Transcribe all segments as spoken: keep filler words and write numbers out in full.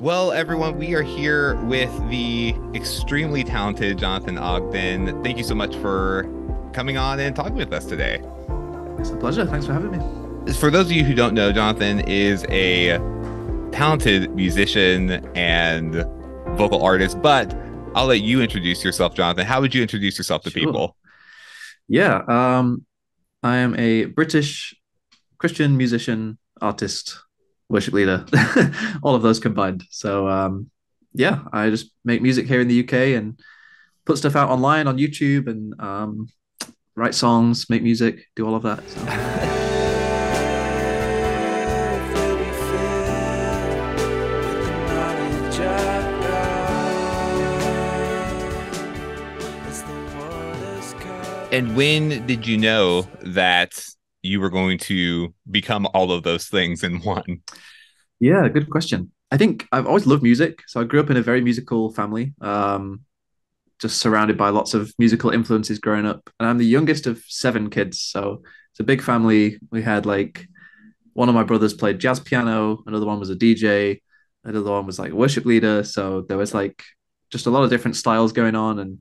Well, everyone, we are here with the extremely talented Jonathan Ogden. Thank you so much for coming on and talking with us today. It's a pleasure. Thanks for having me. For those of you who don't know, Jonathan is a talented musician and vocal artist, but I'll let you introduce yourself, Jonathan. How would you introduce yourself to sure. people? Yeah, um, I am a British Christian musician, artist, worship leader, all of those combined. So um, yeah, I just make music here in the U K and put stuff out online on YouTube and um, write songs, make music, do all of that. So. And when did you know that you were going to become all of those things in one? Yeah, good question. I think I've always loved music. So I grew up in a very musical family, um, just surrounded by lots of musical influences growing up. And I'm the youngest of seven kids. So it's a big family. We had like one of my brothers played jazz piano. Another one was a D J. Another one was like a worship leader. So there was like just a lot of different styles going on. And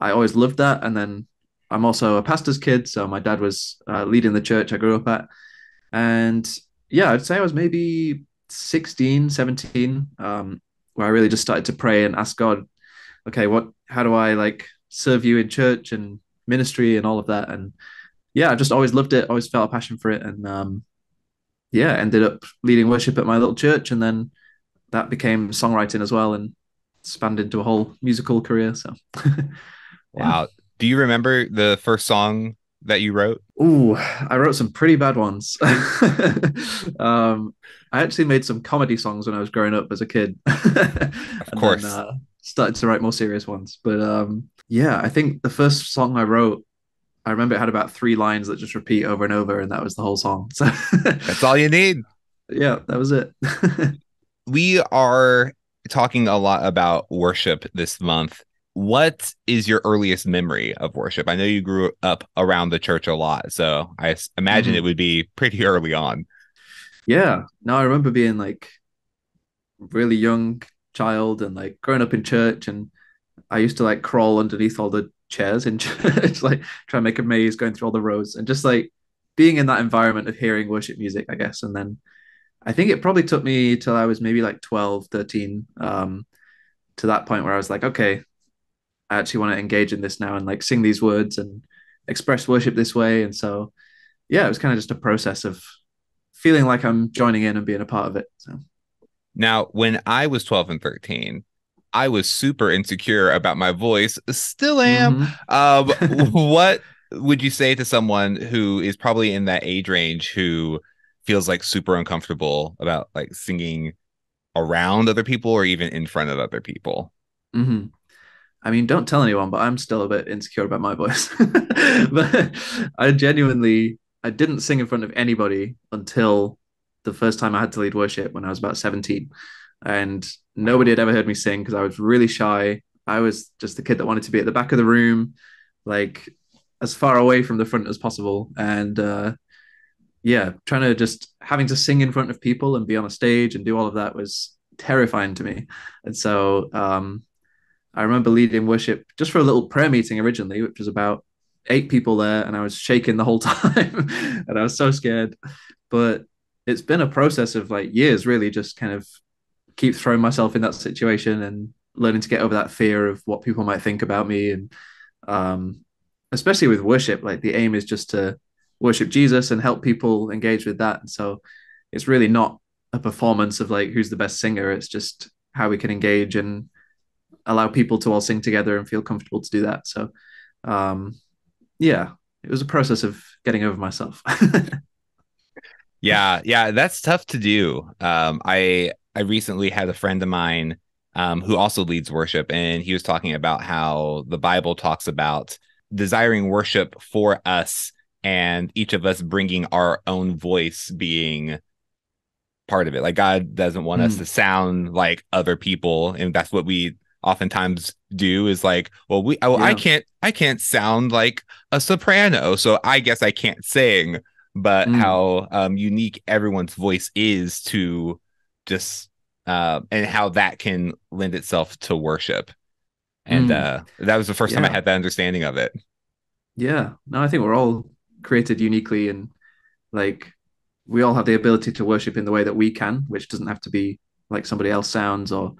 I always loved that. And then I'm also a pastor's kid, so my dad was uh, leading the church I grew up at. And yeah, I'd say I was maybe sixteen, seventeen, um, where I really just started to pray and ask God, okay, what, how do I like serve you in church and ministry and all of that? And yeah, I just always loved it, always felt a passion for it. And um, yeah, ended up leading worship at my little church. And then that became songwriting as well and spanned into a whole musical career. So yeah. Wow. Do you remember the first song that you wrote? Ooh, I wrote some pretty bad ones. um, I actually made some comedy songs when I was growing up as a kid. Of course. Then, uh, started to write more serious ones. But um, yeah, I think the first song I wrote, I remember it had about three lines that just repeat over and over, and that was the whole song. So that's all you need. Yeah, that was it. We are talking a lot about worship this month. What is your earliest memory of worship? I know you grew up around the church a lot, so I imagine mm-hmm. it would be pretty early on. Yeah. No, I remember being like really young child and like growing up in church, and I used to like crawl underneath all the chairs in church, like try and make a maze going through all the rows, and just like being in that environment of hearing worship music, I guess. And then I think it probably took me till I was maybe like twelve, thirteen, um, to that point where I was like, okay, I actually want to engage in this now and like sing these words and express worship this way. And so, yeah, it was kind of just a process of feeling like I'm joining in and being a part of it. So now, when I was twelve and thirteen, I was super insecure about my voice. Still am. Mm-hmm. um, what would you say to someone who is probably in that age range who feels like super uncomfortable about like singing around other people or even in front of other people? Mm-hmm. I mean, don't tell anyone, but I'm still a bit insecure about my voice. But I genuinely, I didn't sing in front of anybody until the first time I had to lead worship when I was about seventeen. And nobody had ever heard me sing because I was really shy. I was just the kid that wanted to be at the back of the room, like as far away from the front as possible. And uh, yeah, trying to just having to sing in front of people and be on a stage and do all of that was terrifying to me. And so, um, I remember leading worship just for a little prayer meeting originally, which was about eight people there, and I was shaking the whole time and I was so scared. But it's been a process of like years, really, just kind of keep throwing myself in that situation and learning to get over that fear of what people might think about me. And um, especially with worship, like the aim is just to worship Jesus and help people engage with that. And so it's really not a performance of like who's the best singer. It's just how we can engage and allow people to all sing together and feel comfortable to do that. So, um, yeah, it was a process of getting over myself. yeah. Yeah. That's tough to do. Um, I, I recently had a friend of mine, um, who also leads worship, and he was talking about how the Bible talks about desiring worship for us and each of us bringing our own voice being part of it. Like God doesn't want mm. us to sound like other people. And that's what we oftentimes do, is like, well, we oh, yeah. I can't I can't sound like a soprano, so I guess I can't sing. But mm. how um unique everyone's voice is to just uh, and how that can lend itself to worship. And mm. uh, that was the first yeah. time I had that understanding of it. Yeah. No, I think we're all created uniquely, and like we all have the ability to worship in the way that we can, which doesn't have to be like somebody else sounds or,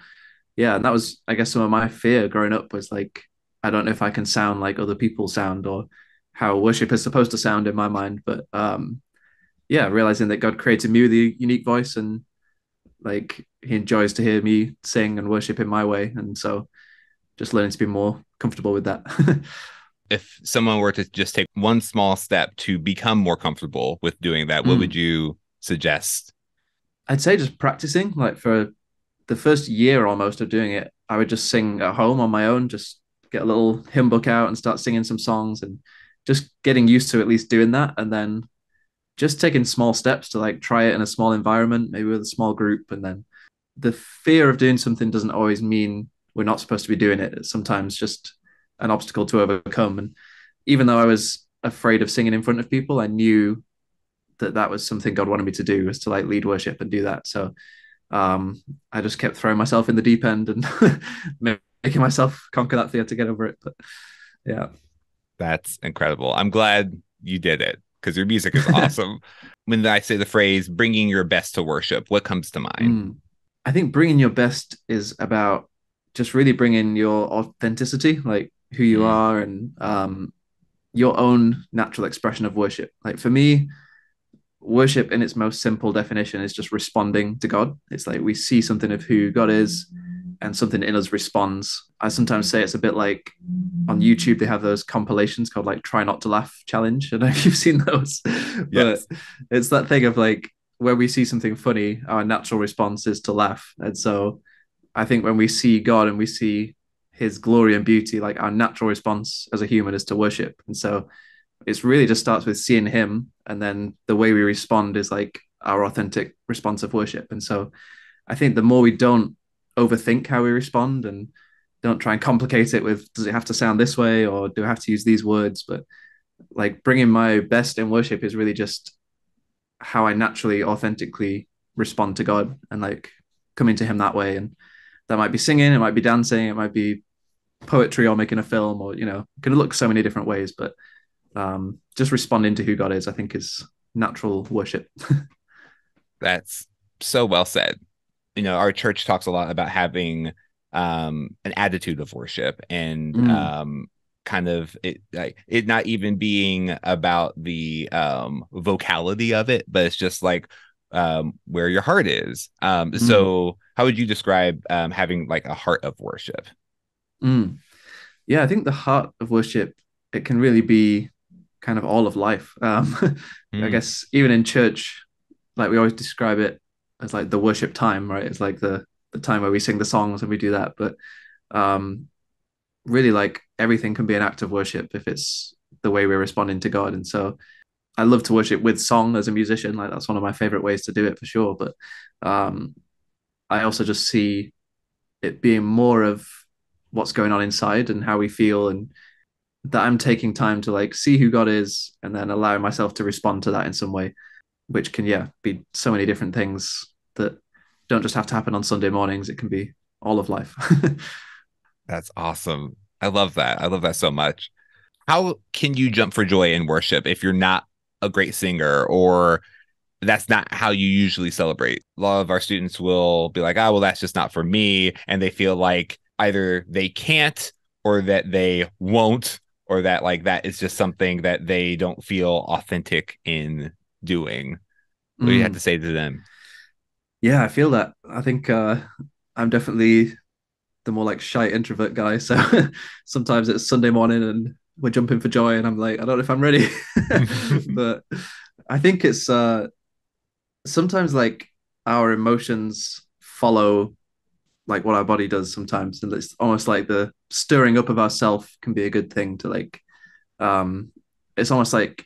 yeah. And that was, I guess, some of my fear growing up was like, I don't know if I can sound like other people sound or how worship is supposed to sound in my mind. But um, yeah, realizing that God created me with a unique voice, and like he enjoys to hear me sing and worship in my way. And so just learning to be more comfortable with that. If someone were to just take one small step to become more comfortable with doing that, what mm. would you suggest? I'd say just practicing. Like for the first year almost of doing it, I would just sing at home on my own, just get a little hymn book out and start singing some songs, and just getting used to at least doing that. And then just taking small steps to like try it in a small environment, maybe with a small group. And then the fear of doing something doesn't always mean we're not supposed to be doing it. It's sometimes just an obstacle to overcome. And even though I was afraid of singing in front of people, I knew that that was something God wanted me to do, was to like lead worship and do that. So um, I just kept throwing myself in the deep end and making myself conquer that fear to get over it. But yeah. That's incredible. I'm glad you did it, because your music is awesome. When I say the phrase bringing your best to worship, what comes to mind? Mm, I think bringing your best is about just really bringing your authenticity, like who you are, and um, your own natural expression of worship. Like for me, worship in its most simple definition is just responding to God. It's like we see something of who God is, and something in us responds. I sometimes say it's a bit like on YouTube, they have those compilations called like Try Not to Laugh Challenge. I don't know if you've seen those, yes. But it's that thing of like where we see something funny, our natural response is to laugh. And so I think when we see God and we see his glory and beauty, like our natural response as a human is to worship. And so it's really just starts with seeing him. And then the way we respond is like our authentic response of worship. And so I think the more we don't overthink how we respond and don't try and complicate it with, does it have to sound this way or do I have to use these words? But like bringing my best in worship is really just how I naturally, authentically respond to God and like coming to him that way. And that might be singing, it might be dancing, it might be poetry or making a film, or, you know, it can look so many different ways, but um, just responding to who God is, I think, is natural worship. That's so well said. You know, our church talks a lot about having um, an attitude of worship, and mm. um, kind of it, like, it not even being about the um, vocality of it, but it's just like um, where your heart is. Um, mm. So how would you describe um, having like a heart of worship? Mm. Yeah, I think the heart of worship, it can really be kind of all of life. Um, mm. I guess even in church, like we always describe it, it's like the worship time, right? It's like the, the time where we sing the songs and we do that. But um, really, like everything can be an act of worship if it's the way we're responding to God. And so I love to worship with song as a musician. Like that's one of my favorite ways to do it for sure. But um, I also just see it being more of what's going on inside and how we feel, and that I'm taking time to like see who God is and then allowing myself to respond to that in some way, which can, yeah, be so many different things that don't just have to happen on Sunday mornings. It can be all of life. That's awesome. I love that. I love that so much. How can you jump for joy in worship if you're not a great singer, or that's not how you usually celebrate? A lot of our students will be like, oh, well, that's just not for me. And they feel like either they can't, or that they won't, or that like that is just something that they don't feel authentic in doing. What do you mm. have to say to them? Yeah, I feel that. I think uh I'm definitely the more like shy introvert guy, so sometimes it's Sunday morning and we're jumping for joy and I'm like, I don't know if I'm ready. But I think it's uh sometimes like our emotions follow like what our body does sometimes, and it's almost like the stirring up of ourself can be a good thing to like um it's almost like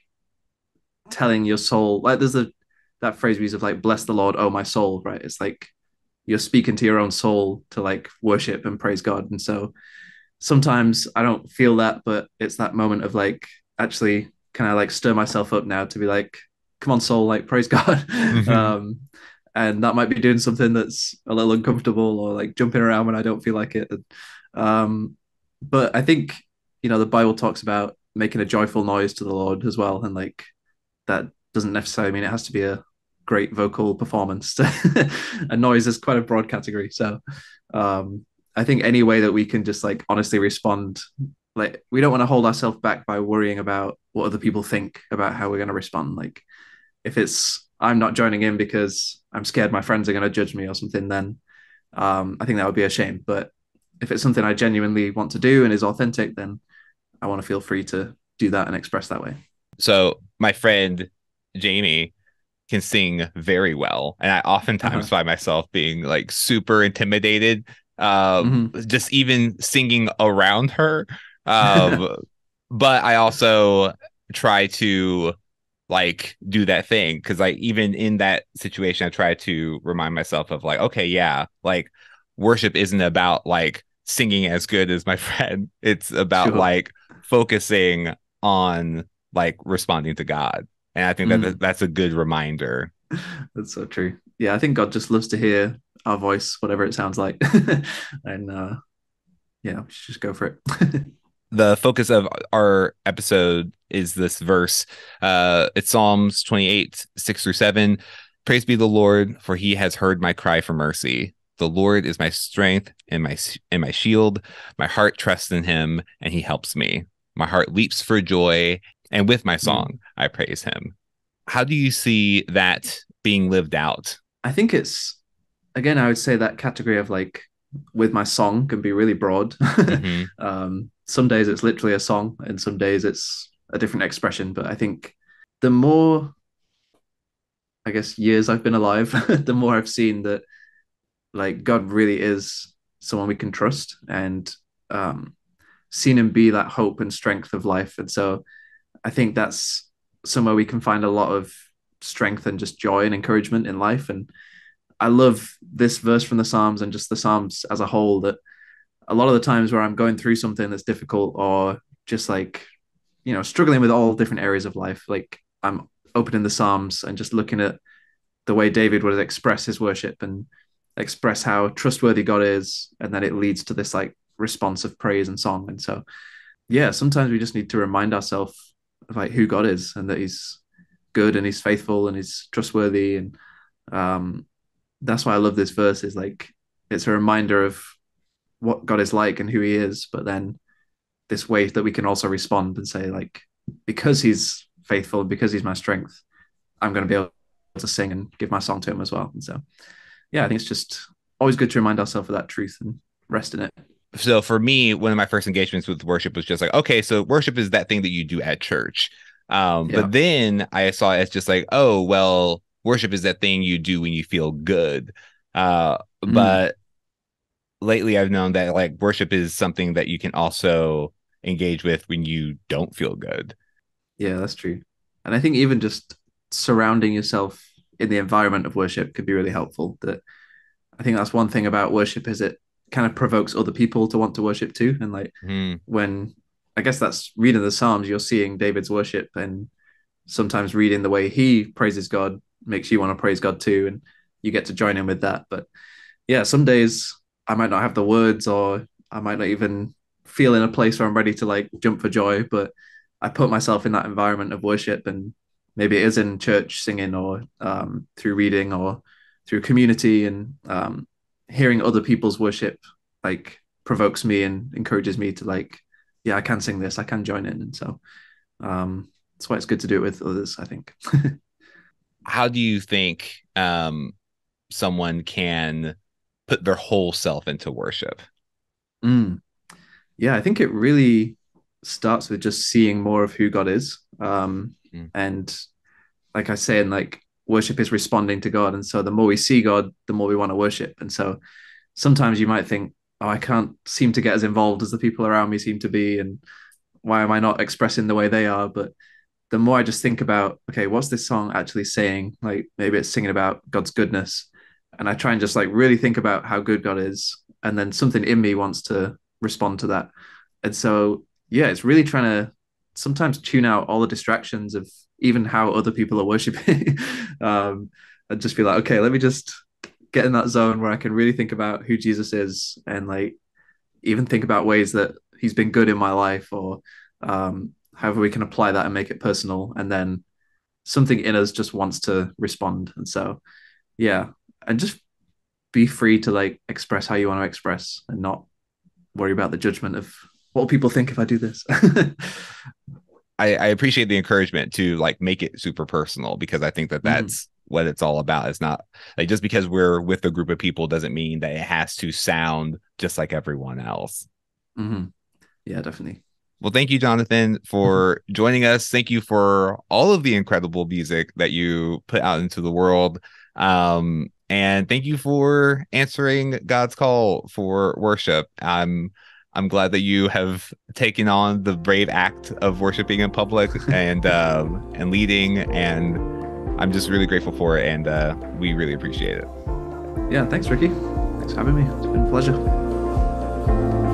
telling your soul, like there's a that phrase we use of like, bless the Lord, oh my soul, right? It's like you're speaking to your own soul to like worship and praise God. And so sometimes I don't feel that, but it's that moment of like, actually, can I like stir myself up now to be like, come on soul, like praise God. Mm-hmm. um and that might be doing something that's a little uncomfortable, or like jumping around when I don't feel like it. Um, but I think, you know, the Bible talks about making a joyful noise to the Lord as well. And like, that doesn't necessarily mean it has to be a great vocal performance. A noise is quite a broad category. So um, I think any way that we can just like honestly respond, like we don't want to hold ourselves back by worrying about what other people think about how we're going to respond. Like if it's, I'm not joining in because I'm scared my friends are going to judge me or something, then um, I think that would be a shame. But if it's something I genuinely want to do and is authentic, then I want to feel free to do that and express that way. So my friend Jamie can sing very well. And I oftentimes uh-huh. find myself being like super intimidated, um, mm-hmm. just even singing around her. Um, but I also try to like do that thing, because like even in that situation, I try to remind myself of like, okay, yeah, like worship isn't about like singing as good as my friend. It's about sure. like focusing on like responding to God. And I think that mm. that's a good reminder. That's so true. Yeah, I think God just loves to hear our voice, whatever it sounds like. And uh, yeah, we should just go for it. The focus of our episode is this verse. Uh, it's Psalms twenty-eight, six through seven. Praise be the Lord, for he has heard my cry for mercy. The Lord is my strength and my and my shield. My heart trusts in him, and he helps me. My heart leaps for joy, and with my song, I praise him. How do you see that being lived out? I think it's, again, I would say that category of like, with my song can be really broad. Mm-hmm. um, some days it's literally a song, and some days it's a different expression. But I think the more, I guess, years I've been alive, the more I've seen that like God really is someone we can trust, and um, seen him be that hope and strength of life. And so I think that's somewhere we can find a lot of strength and just joy and encouragement in life. And I love this verse from the Psalms, and just the Psalms as a whole, that a lot of the times where I'm going through something that's difficult, or just like, you know, struggling with all different areas of life, like I'm opening the Psalms and just looking at the way David would express his worship and express how trustworthy God is. And then it leads to this like response of praise and song. And so, yeah, sometimes we just need to remind ourselves of like who God is, and that he's good and he's faithful and he's trustworthy. And um, that's why I love this verse, is like, it's a reminder of what God is like and who he is, but then this way that we can also respond and say like, because he's faithful, because he's my strength, I'm going to be able to sing and give my song to him as well. And so, yeah, I think it's just always good to remind ourselves of that truth and rest in it. So for me, one of my first engagements with worship was just like, okay, so worship is that thing that you do at church. Um, yeah. But then I saw it as just like, oh, well, worship is that thing you do when you feel good. Uh, mm. But lately I've known that like worship is something that you can also engage with when you don't feel good. Yeah, that's true. And I think even just surrounding yourself in the environment of worship could be really helpful. That I think that's one thing about worship, is it kind of provokes other people to want to worship too. And like mm. when, I guess that's reading the Psalms, you're seeing David's worship, and sometimes reading the way he praises God makes you want to praise God too. And you get to join in with that. But yeah, some days I might not have the words, or I might not even feel in a place where I'm ready to like jump for joy, but I put myself in that environment of worship. And maybe it is in church singing, or um, through reading, or through community, and um, hearing other people's worship like provokes me and encourages me to like, yeah, I can sing this, I can join in. And so um, that's why it's good to do it with others, I think. How do you think um, someone can put their whole self into worship? Mm. Yeah, I think it really starts with just seeing more of who God is. Um, mm. And like I say, in like, worship is responding to God. And so the more we see God, the more we want to worship. And so sometimes you might think, oh, I can't seem to get as involved as the people around me seem to be. And why am I not expressing the way they are? But the more I just think about, okay, what's this song actually saying? Like maybe it's singing about God's goodness. And I try and just like really think about how good God is. And then something in me wants to respond to that. And so, yeah, it's really trying to sometimes tune out all the distractions of even how other people are worshiping um, I'd just be like, okay, let me just get in that zone where I can really think about who Jesus is, and like even think about ways that he's been good in my life, or um, however we can apply that and make it personal. And then something in us just wants to respond. And so, yeah, and just be free to like express how you want to express and not worry about the judgment of what will people think if I do this. I, I appreciate the encouragement to like make it super personal, because I think that that's mm. what it's all about. It's not like just because we're with a group of people doesn't mean that it has to sound just like everyone else. Mm-hmm. Yeah, definitely. Well, thank you, Jonathan, for mm-hmm. joining us. Thank you for all of the incredible music that you put out into the world. Um, and thank you for answering God's call for worship. I'm I'm glad that you have taken on the brave act of worshiping in public and um, and leading, and I'm just really grateful for it, and uh, we really appreciate it. Yeah, thanks, Ricky. Thanks for having me. It's been a pleasure.